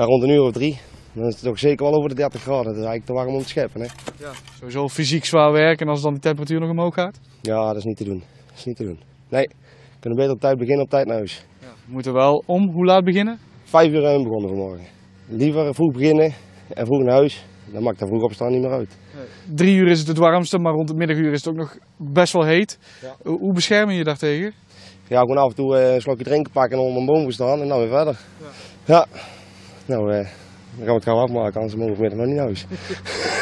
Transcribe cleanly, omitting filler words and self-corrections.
Ja, rond een uur of 3. Dan is het toch zeker wel over de 30 graden. Dat is eigenlijk te warm om te scheppen. Hè? Ja, sowieso fysiek zwaar werk en als dan de temperatuur nog omhoog gaat? Ja, dat is niet te doen. Dat is niet te doen. Nee, we kunnen beter op tijd beginnen, op tijd naar huis. Ja, we moeten wel om. Hoe laat beginnen? 5 uur ruim begonnen vanmorgen. Liever vroeg beginnen en vroeg naar huis. Dan maakt dat vroeg opstaan niet meer uit. Nee. 3 uur is het warmste, maar rond het middaguur is het ook nog best wel heet. Ja. Hoe bescherm je je daartegen? Ja, gewoon af en toe een slokje drinken pakken en onder een boom staan en dan weer verder. Ja. Ja. Nou, dan gaan we het gauw afmaken, anders mogen we vanmiddag nog niet naar huis.